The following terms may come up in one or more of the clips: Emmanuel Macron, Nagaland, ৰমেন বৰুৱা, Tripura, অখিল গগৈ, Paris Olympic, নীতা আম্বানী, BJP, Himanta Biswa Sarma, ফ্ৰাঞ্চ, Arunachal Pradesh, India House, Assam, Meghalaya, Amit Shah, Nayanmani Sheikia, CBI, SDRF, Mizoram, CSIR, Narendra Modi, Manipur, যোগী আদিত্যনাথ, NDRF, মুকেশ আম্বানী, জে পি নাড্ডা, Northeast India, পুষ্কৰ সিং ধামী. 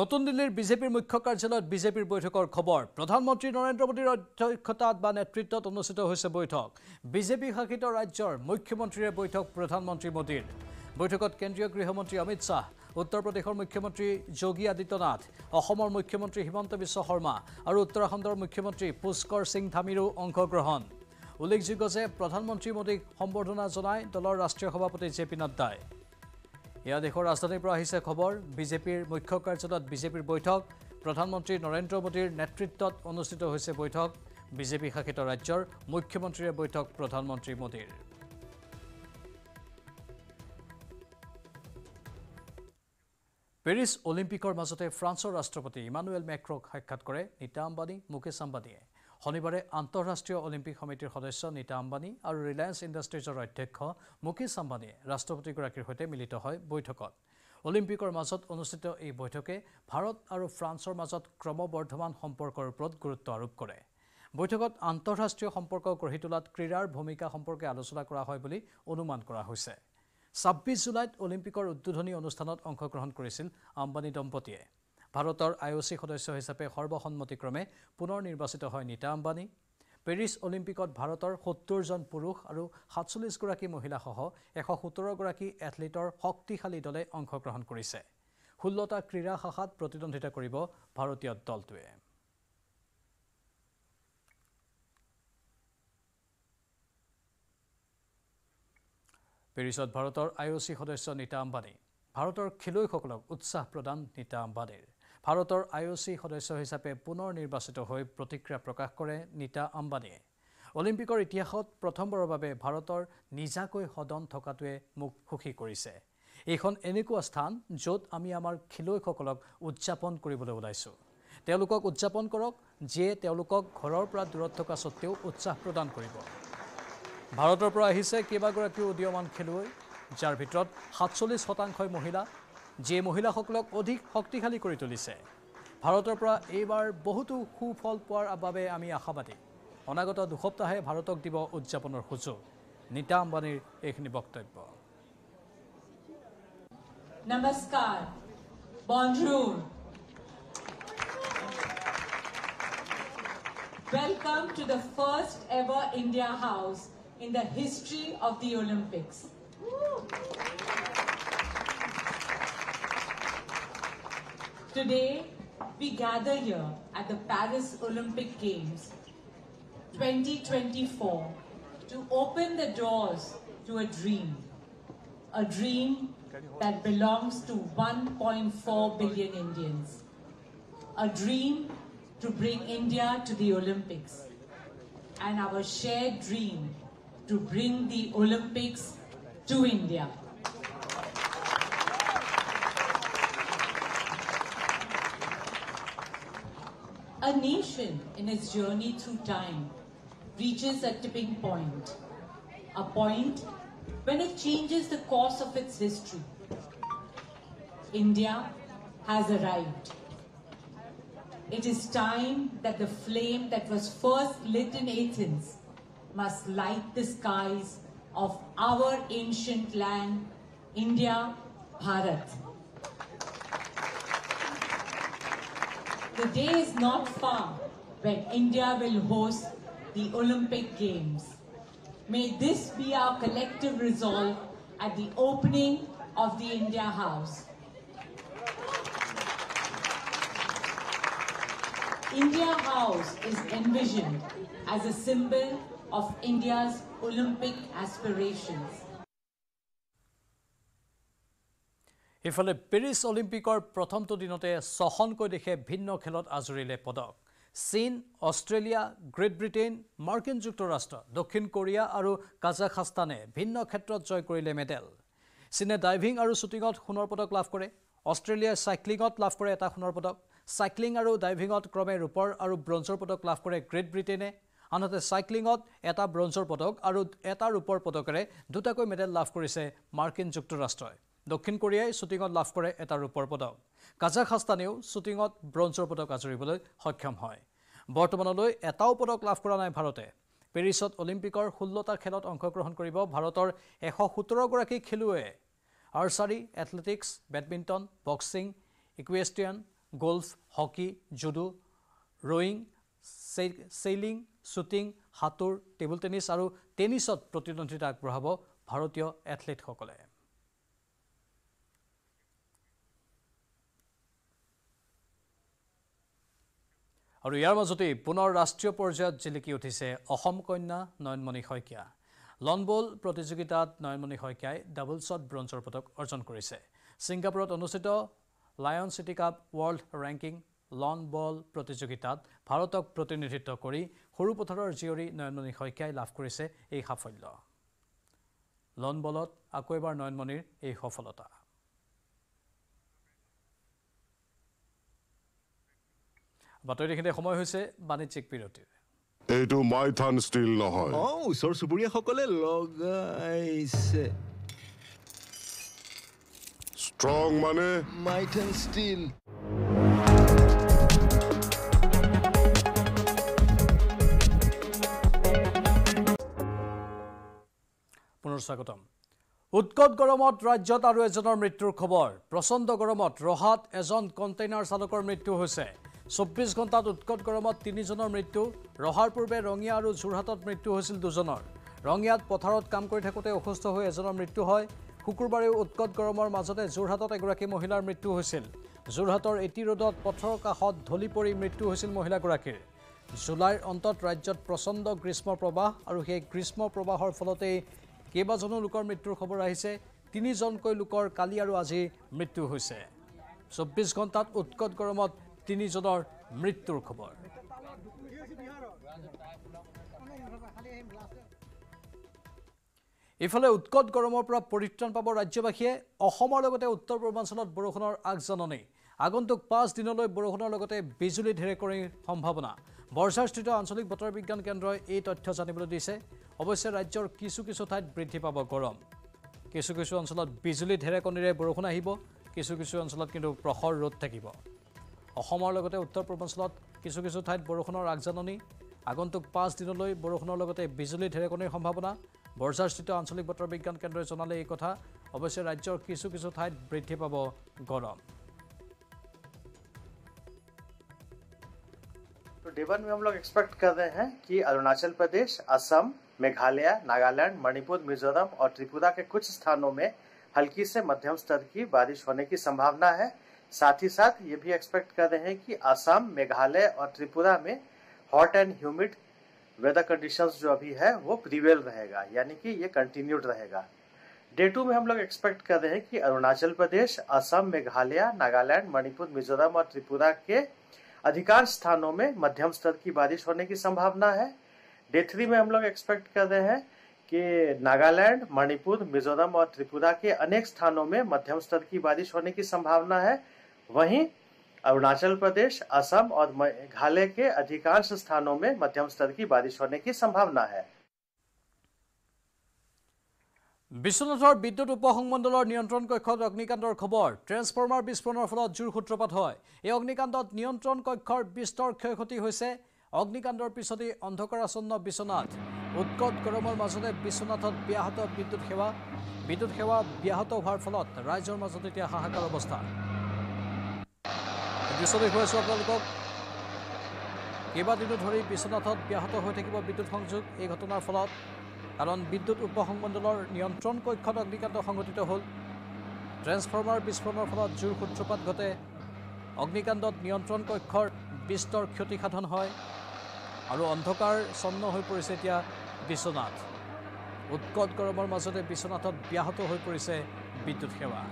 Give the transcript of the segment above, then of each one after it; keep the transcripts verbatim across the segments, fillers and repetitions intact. নতুন দিল্লিৰ বিজেপিৰ মুখ্য কাৰ্যালয়ত বিজেপিৰ বৈঠকৰ খবৰ। প্ৰধানমন্ত্ৰী নৰেন্দ্ৰ মোদীৰ অধ্যক্ষতাত বা নেতৃত্বত অনুষ্ঠিত হৈছে বৈঠক। বিজেপি শাসিত ৰাজ্যৰ মুখ্যমন্ত্ৰীৰ বৈঠক প্ৰধানমন্ত্ৰী মোদীৰ। বৈঠকত কেন্দ্ৰীয় গৃহমন্ত্ৰী অমিত শাহ, উত্তৰ প্ৰদেশৰ মুখ্যমন্ত্ৰী যোগী আদিত্যনাথ, অসমৰ মুখ্যমন্ত্ৰী হিমন্ত বিশ্ব শৰ্মা আৰু উত্তৰাখণ্ডৰ মুখ্যমন্ত্ৰী পুষ্কৰ সিং ধামীৰো অংশগ্ৰহণ। উল্লেখযোগ্য যে প্ৰধানমন্ত্ৰী মোদীক সম্বৰ্ধনা জনাই দলৰ ৰাষ্ট্ৰীয় সভাপতি জে পি নাড্ডাই। এয়া দেশৰ ৰাজধানীৰ পৰা আহিছে খবৰ। বিজেপিৰ মুখ্য কাৰ্যালয়ত বিজেপিৰ বৈঠক। প্ৰধানমন্ত্ৰী নৰেন্দ্ৰ মোদীৰ নেতৃত্বত অনুষ্ঠিত হৈছে বৈঠক। বিজেপি শাসিত ৰাজ্যৰ মুখ্যমন্ত্ৰীৰ বৈঠক প্ৰধানমন্ত্ৰী মোদীৰ। পেৰিছ অলিম্পিকৰ মাজতে ফ্ৰান্সৰ ৰাষ্ট্ৰপতি ইমানুৱেল মেক্ৰক সাক্ষাৎ কৰে নীতা আম্বানী, মুকেশ আম্বানীয়ে। শনিবাৰে আন্তঃৰাষ্ট্ৰীয় অলিম্পিক সমিতিৰ সদস্য নীতা আম্বানী আৰু ৰিলায়েন্স ইণ্ডাষ্ট্ৰীজৰ অধ্যক্ষ মুকেশ আম্বানীয়ে ৰাষ্ট্ৰপতিগৰাকীৰ সৈতে মিলিত হয় বৈঠকত। অলিম্পিকৰ মাজত অনুষ্ঠিত এই বৈঠকে ভাৰত আৰু ফ্ৰান্সৰ মাজত ক্ৰমবৰ্ধমান সম্পৰ্কৰ ওপৰত গুৰুত্ব আৰোপ কৰে। বৈঠকত আন্তঃৰাষ্ট্ৰীয় সম্পৰ্ক গঢ়ি তোলাত ক্ৰীড়াৰ ভূমিকা সম্পৰ্কে আলোচনা কৰা হয় বুলি অনুমান কৰা হৈছে। ছাব্বিছ জুলাইত অলিম্পিকৰ উদ্বোধনী অনুষ্ঠানত অংশগ্ৰহণ কৰিছিল আম্বানী দম্পতীয়ে। ভাৰতৰ আই অ' চি সদস্য হিচাপে সৰ্বসন্মতিক্ৰমে পুনৰ নিৰ্বাচিত হয় নীতা আম্বানী। পেৰিছ অলিম্পিকত ভাৰতৰ সত্তৰজন পুৰুষ আৰু সাতচল্লিছগৰাকী মহিলাসহ এশ সোতৰগৰাকী এথলিটৰ শক্তিশালী দলে অংশগ্ৰহণ কৰিছে। ষোল্লটা ক্ৰীড়া শাখাত প্ৰতিদ্বন্দ্বিতা কৰিব ভাৰতীয় দলটোৱে। পেৰিছত ভাৰতৰ আই অ' চি সদস্য নীতা আম্বানী। ভাৰতৰ খেলুৱৈসকলক উৎসাহ প্ৰদান নীতা আম্বানীৰ। ভাৰতৰ আই অ' চি সদস্য হিচাপে পুনৰ নিৰ্বাচিত হৈ প্ৰতিক্ৰিয়া প্ৰকাশ কৰে নীতা আম্বানীয়ে। অলিম্পিকৰ ইতিহাসত প্ৰথমবাৰৰ বাবে ভাৰতৰ নিজাকৈ সদন থকাটোৱে মোক সুখী কৰিছে। এইখন এনেকুৱা স্থান য'ত আমি আমাৰ খেলুৱৈসকলক উদযাপন কৰিবলৈ ওলাইছোঁ। তেওঁলোকক উদযাপন কৰক যিয়ে তেওঁলোকক ঘৰৰ পৰা দূৰত থকা সত্ত্বেও উৎসাহ প্ৰদান কৰিব। ভাৰতৰ পৰা আহিছে কেইবাগৰাকীও উদীয়মান খেলুৱৈ, যাৰ ভিতৰত সাতচল্লিছ শতাংশই মহিলা, যিয়ে মহিলাসকলক অধিক শক্তিশালী কৰি তুলিছে। ভাৰতৰ পৰা এইবাৰ বহুতো সুফল পোৱাৰ বাবে আমি আশাবাদী। অনাগত দুসপ্তাহে ভাৰতক দিব উদযাপনৰ সুযোগ। নীতা আম্বানীৰ এইখিনি বক্তব্য। নমস্কাৰ, bonjour, welcome to the first ever India House in the history of the Olympics. Today, we gather here at the Paris Olympic Games twenty twenty-four to open the doors to a dream, a dream that belongs to one point four billion Indians, a dream to bring India to the Olympics, and our shared dream to bring the Olympics to India. A nation in its journey through time reaches a tipping point, a point when it changes the course of its history. India has arrived. It is time that the flame that was first lit in Athens must light the skies of our ancient land, India, Bharat. The day is not far when India will host the Olympic Games. May this be our collective resolve at the opening of the India House. India House is envisioned as a symbol of India's Olympic aspirations. ইফালে Paris অলিম্পিকৰ প্ৰথমটো দিনতে ছখনকৈ দেশে ভিন্ন খেলত আজুৰিলে পদক। চীন, Australia, great Britain, মাৰ্কিন যুক্তৰাষ্ট্ৰ, দক্ষিণ কোৰিয়া আৰু কাজাখাস্তানে ভিন্ন ক্ষেত্ৰত জয় কৰিলে মেডেল। চীনে ডাইভিং আৰু শ্বুটিঙত সোণৰ পদক লাভ কৰে। অষ্ট্ৰেলিয়াই চাইক্লিঙত লাভ কৰে এটা সোণৰ পদক। চাইক্লিং আৰু ডাইভিঙত ক্ৰমে ৰূপৰ আৰু ব্ৰঞ্জৰ পদক লাভ কৰে গ্ৰেট ব্ৰিটেইনে। আনহাতে চাইক্লিঙত এটা ব্ৰঞ্জৰ পদক আৰু এটা ৰূপৰ পদকেৰে দুটাকৈ মেডেল লাভ কৰিছে মাৰ্কিন যুক্তৰাষ্ট্ৰই। দক্ষিণ কোৰিয়াই শ্বুটিঙত লাভ কৰে এটা ৰূপৰ পদক। কাজাখাস্তানেও শ্বুটিঙত ব্ৰঞ্জৰ পদক আঁচৰিবলৈ সক্ষম হয়। বৰ্তমানলৈ এটাও পদক লাভ কৰা নাই ভাৰতে। পেৰিছত অলিম্পিকৰ ষোল্লটা খেলত অংশগ্ৰহণ কৰিব ভাৰতৰ এশ সোতৰগৰাকী খেলুৱৈয়ে। Archery, athletics, badminton, boxing, equestrian, golf, hockey, judo, rowing, sailing, shooting, hatur, table tennis aru tennisot protidondita agbrahabo bharotiyo athlete hokole. Aru yar majote punor rashtriyo porjayat jiliki uthise Ahom konya Nayanmani Sheikia. Lawn ball protijogitat Nayanmani Sheikiai doublesot bronzor potok arjon korise. Singaporot onustito Lion City Cup World Ranking Lawn ball protijogitat Bharotok protinidhitto kori horu pothorer jiori Nayanmani Sheikiai lav korise ei safollo. Lawn ballot aku ebar Nayanmanir ei safolota. Battery khide khomoy hoise banijik piroti. Eto mythan steel nohoy. Oh, sor suburia khokole logaise. Strong mane mythan steel. Punor swagotam. উৎকট গৰমত ৰাজ্যত আৰু এজনৰ মৃত্যুৰ খবৰ প্ৰচণ্ড গৰমত ৰহাত এজন কন্টেইনাৰ চালকৰ মৃত্যু হৈছে চৌব্বিশ ঘণ্টাত উৎকট গৰমত তিনিজনৰ মৃত্যু ৰহাৰ পূৰ্বে ৰঙিয়া আৰু জোৰহাটত মৃত্যু হৈছিল দুজনৰ ৰঙিয়াত পথাৰত কাম কৰি থাকোতে অসুস্থ হৈ এজনৰ মৃত্যু হয় শুকুৰবাৰে উৎকট গৰমৰ মাজতে জোৰহাটত এগৰাকী মহিলাৰ মৃত্যু হৈছিল জোৰহাটৰ এটি ৰোডত পথৰ কাষত ঢলি পৰি মৃত্যু হৈছিল মহিলাগৰাকীৰ জুলাইৰ অন্তত ৰাজ্যত প্ৰচণ্ড গ্ৰীষ্ম প্ৰবাহ আৰু সেই গ্ৰীষ্ম প্ৰবাহৰ ফলতে কেবাজন লোকৰ মৃত্যুৰ খবৰ আহিছে তিনিজনকৈ লোকৰ কালি আৰু আজি মৃত্যু হৈছে চৌব্বিশ ঘণ্টাত উৎকট গৰমত তিনিজনৰ মৃত্যুৰ খবৰ ইফালে উৎকট গৰমৰ পৰা পৰিত্ৰাণ পাব ৰাজ্যবাসীয়ে অসমৰ লগতে উত্তৰ পূৰ্বাঞ্চলত বৰষুণৰ আগজননী আগন্তুক পাঁচ দিনলৈ বৰষুণৰ লগতে বিজুলী ঢেৰেকনিৰ সম্ভাৱনা বৰ্ষাস্থিত আঞ্চলিক বতৰ বিজ্ঞান কেন্দ্ৰই এই তথ্য জানিবলৈ দিছে অৱশ্যে ৰাজ্যৰ কিছু কিছু ঠাইত বৃদ্ধি পাব গৰম কিছু কিছু অঞ্চলত বিজুলী ঢেৰেকনিৰে বৰষুণ আহিব কিছু কিছু অঞ্চলত কিন্তু প্ৰখৰ ৰ'দ থাকিব অসমৰ লগতে উত্তৰ পূৰ্বাঞ্চলত কিছু কিছু ঠাইত বৰষুণৰ আগজননী আগন্তুক পাঁচ দিনলৈ বৰষুণৰ লগতে বিজুলী ঢেৰেকনিৰ সম্ভাৱনা বৰ্ষাস্থিত আঞ্চলিক বতৰ বিজ্ঞান কেন্দ্ৰই জনালে এই কথা অৱশ্যে ৰাজ্যৰ কিছু কিছু ঠাইত বৃদ্ধি পাব গৰম तो डेवन में हम लोग एक्सपेक्ट कर रहे हैं कि अरुणाचल प्रदेश, असम, मेघालय, नागालैंड, मणिपुर, मिजोरम और त्रिपुरा के कुछ स्थानों में हल्की से मध्यम स्तर की बारिश होने की संभावना है। साथ ही साथ ये भी एक्सपेक्ट कर रहे हैं कि असम, मेघालय और त्रिपुरा में hot and humid weather conditions जो अभी है वो प्रिवेल रहेगा, यानी कि ये कंटिन्यूड रहेगा। डे टू में हम लोग एक्सपेक्ट कर रहे हैं कि अरुणाचल प्रदेश, असम, मेघालय, नागालैंड, मणिपुर, मिजोरम और त्रिपुरा के अधिकांश स्थानों में मध्यम स्तर की बारिश होने की संभावना है। डे थ्री में हम लोग एक्सपेक्ट कर रहे हैं कि नागालैंड, मणिपुर, मिजोरम और त्रिपुरा के अनेक स्थानों में मध्यम स्तर की बारिश होने की संभावना है। वहीं अरुणाचल प्रदेश, असम और मेघालय के अधिकांश स्थानों में मध्यम स्तर की बारिश होने की संभावना है। बिश्नाथर विद्युत उपसंगमण्डलर नियंत्रण कक्षत अग्निकाण्डर खबर ट्रांसफर्मर विस्फोरणर फलत जोर सूत्रपात हय ए अग्निकाण्डत नियंत्रण कक्षर विस्तर क्षयक्षति হৈছে अग्निकाण्डर पिछते अंधकाराच्छन्न बिश्नाथ उत्कट गरমৰ মাজতে बिश्नाथत ব্যাহত বিদ্যুৎ সেৱা বিদ্যুৎ সেৱা ব্যাহত হোৱাৰ ফলত ৰাজ্যৰ মাজত এতিয়া হাহাকাৰ অৱস্থা বিশ্বলৈ হৈছে আপোনালোকক কেইবাদিনো ধৰি বিশ্বনাথত ব্যাহত হৈ থাকিব বিদ্যুৎ সংযোগ এই ঘটনাৰ ফলত कारण विद्युत उपसंगमण्डलर नियंत्रण कक्षत अग्निकाण्ड संघटित हल ट्रांसफर्मर विस्फोरणर फलत जोर सूत्रपात घटे अग्निकाण्डत नियंत्रण कक्षर विस्तर क्षति साधन है और अंधकार छन्न हो पड़े एतिया बिश्नाथ उत्कट गरमर मजते बिश्नाथत ब्याहत हो पड़े विद्युत सेवा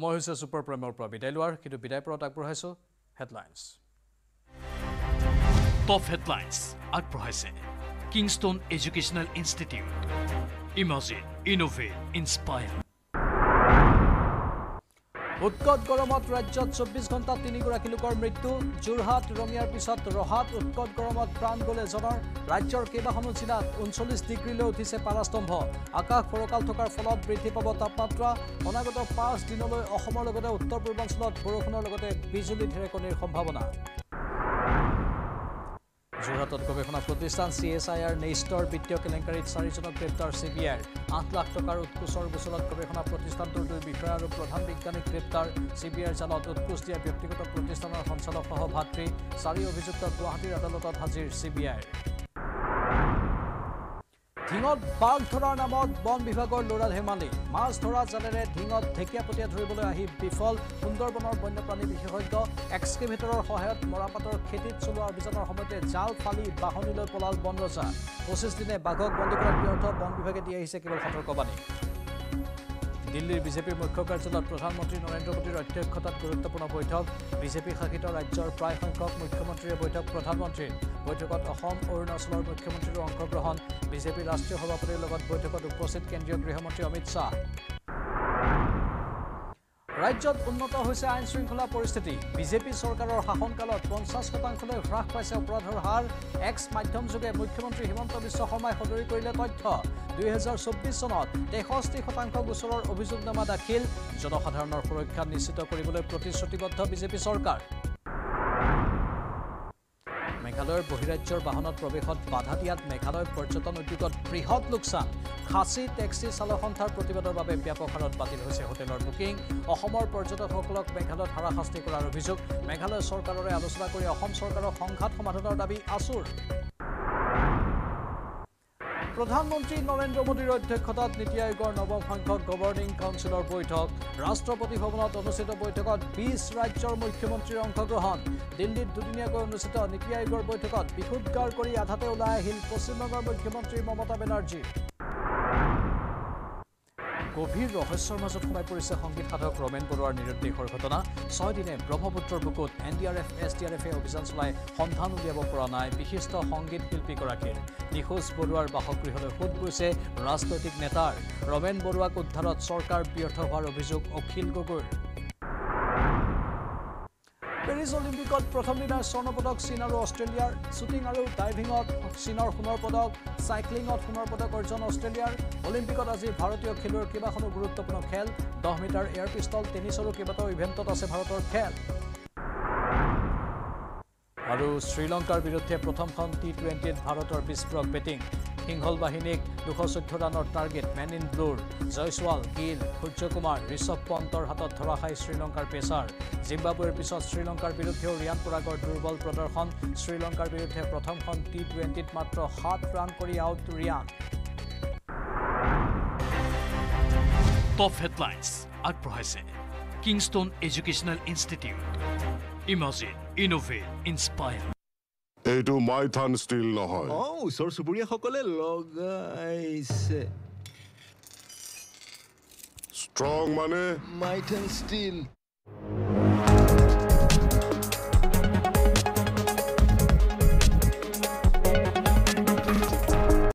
সময় হৈছে সুপাৰ প্ৰেমৰ পৰা বিদায় লোৱাৰ কিন্তু বিদায় পৰত আগবঢ়াইছো হেডলাইনস টপ হেডলাইনস আগবঢ়াইছে Kingston educational institute imagine innovate inspire উৎকট গৰমত ৰাজ্যত চৌব্বিশ ঘণ্টা তিনিগৰাকী লোকৰ মৃত্যু যোৰহাট ৰঙিয়াৰ পিছত ৰহাত উৎকট গৰমত প্ৰাণ গ'লে জনৰ ৰাজ্যৰ কেইবাখনো জিলাত ঊনচল্লিছ ডিগ্ৰীলৈ উঠিছে পাৰাস্তম্ভ আকাশ ফৰকাল থকাৰ ফলত বৃদ্ধি পাব তাপমাত্ৰা অনাগত পাঁচ দিনলৈ অসমৰ লগতে উত্তৰ পূৰ্বাঞ্চলত বৰষুণৰ লগতে বিজুলী ঢেৰেকনিৰ সম্ভাৱনা Jorhatot Gobeshona Protistan C S I R Nestor Bittiyo Kelenkarit Sarijonok Greptar C B I. eight lakh tokar utkushor gosolat Gobeshona Protistantor dui bishoy aru pradhan bigyanik greptar C B I jalat utkush dia byaktigoto protistanor sanchalik soho bhatri sari obhijukta Guwahatir adalotot hazir C B I. Dhingot bag thorar namot bon bibhagor loral hemali mas thora jalere dhingot thekia potia dhoriboloi ahi bifol sundorbonor bonyprani bisheshojjo excavatoror sohayot morapator khetit choloa abhijanor somoyte jal phali bahoni loi polal bonroja twenty-five dine bagok bondi korar biortho bon bibhage dia hise kebol khatorkobani Delhi B J P Mukhya Karyalayot Pradhan Mantri Narendra Modir Adhyakshotat guruttwopurno boithok B J P khakito rajyor pray sankhok mukhyamantrir boithok Pradhan Mantri boithokot Assam Arunachalor mukhyamantrir angkogrohon B J P rashtriyo sabhapatir logot boithokot uposthit kendriyo grihomantri Amit Shah Rajyot unnota hoise ain shrinkhla poristhiti B J P sorkaror shasonkalot fifty shatangshle hras paise oporadhor har ex madhyom joge mukhyamantri Himanta Biswa Sarma khodori korile tothyo twenty twenty-four sonot sixty-three shatank gosoror obhijognama dakhil jonosadharonor surakha nischito koriboloi protishrotiboddho B J P sorkar Meghalayar bohirajyor bahanot probehot badha diat Meghalaya porjoton udyogot brihot loksan Khasi taxi salahonthar protibador babe byapokarot batil hoise hotelor booking Ahomor porjotok hokolok Meghalayot harahasti korar obhijog Meghalaya sorkarore alochona kori Ahom sorkaror songhat samadhanor dabi asur प्रधानमंत्री नरेंद्र मोदी अध्यक्षतात नीति आयोगर नवम संख्यक governing councillor बैठक राष्ट्रपति भवनत अनुष्ठित बैठकत twenty राज्यर मुख्यमंत्री अंशग्रहण दिल्लीत दुदिनियाक अनुष्ठित नीति आयोगर बैठकत बिखुदगार करी आधाते उलाय हिल पश्चिमबंगर मुख्यमंत्री ममता बेनार्जी गभीर रहस्यर মাজত সোমাই পৰিছে সংগীত সাধক ৰমেন বৰুৱাৰ নিৰুদ্দেশৰ ঘটনা ছয় দিনে ব্ৰহ্মপুত্ৰৰ বুকুত N D R F S D R F অভিযান চলাই সন্ধান উলিয়াব পৰা নাই বিশিষ্ট সংগীত শিল্পী গৰাকীৰ নিখোজ বৰুৱাৰ বাসগৃহলৈ সোধ গৈছে ৰাজনৈতিক নেতাৰ ৰমেন বৰুৱাক উদ্ধাৰত চৰকাৰ ব্যৰ্থ হোৱাৰ অভিযোগ অখিল গগৈৰ Paris Olympic প্ৰথম দিনৰ স্বৰ্ণ পদক চীন আৰু অষ্ট্ৰেলিয়াৰ শ্বুটিং আৰু ডাইভিঙত চীনৰ সোণৰ পদক সাইক্লিঙত সোণৰ পদক অৰ্জন অষ্ট্ৰেলিয়াৰ অলিম্পিকত আজি ভাৰতীয় খেলুৱৈৰ কেইবাখনো গুৰুত্বপূৰ্ণ খেল দহ মিটাৰ এয়াৰ পিষ্টল টেনিছৰো কেইবাটাও ইভেণ্টত আছে ভাৰতৰ খেল আৰু শ্ৰীলংকাৰ বিৰুদ্ধে প্ৰথমখন টি টুৱেন্টি ভাৰতৰ বিস্ফোৰক বেটিং সিংহল বাহিনীক two hundred fourteen ৰানৰ টাৰ্গেট মেন ইন ব্লুৰ জয়সৱাল গিল সূৰ্যকুমাৰ ঋষভ পন্তৰ হাতত ধৰাশাই শ্ৰীলংকাৰ পেচাৰ জিম্বাবৱেৰ পিছত শ্ৰীলংকাৰ বিৰুদ্ধেও ৰিয়ান পৰাগৰ দুৰ্বল প্ৰদৰ্শন শ্ৰীলংকাৰ বিৰুদ্ধে প্ৰথমখন টি টুৱেন্টিত মাত্ৰ সাত ৰান কৰি আউট ৰিয়ান টপ হেডলাইনছ আগবঢ়াইছে Kingston educational institute imagine innovate inspire এইটো মাই থান ষ্টিল নহয় অ উছৰ সুবুৰিয়া সকলে লগাইছে স্ট্ৰং মানে মাই থান ষ্টিল